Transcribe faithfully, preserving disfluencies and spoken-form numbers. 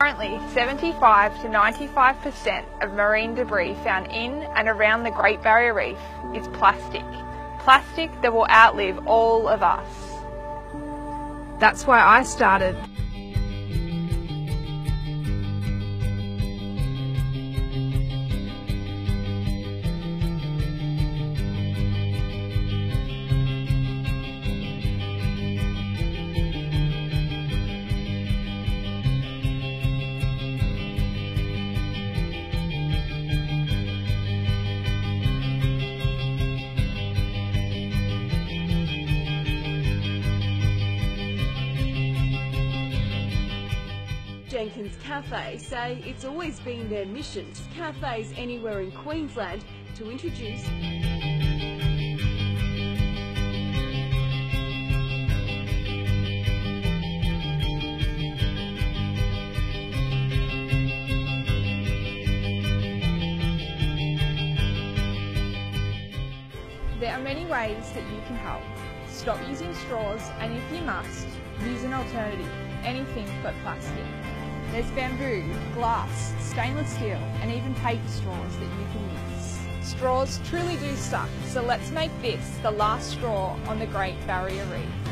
Currently, seventy-five to ninety-five percent of marine debris found in and around the Great Barrier Reef is plastic. Plastic that will outlive all of us. That's why I started. Jenkins Cafe say it's always been their mission to cafes anywhere in Queensland to introduce There are many ways that you can help. Stop using straws, and if you must, use an alternative, anything but plastic. There's bamboo, glass, stainless steel, and even paper straws that you can use. Straws truly do suck, so let's make this the last straw on the Great Barrier Reef.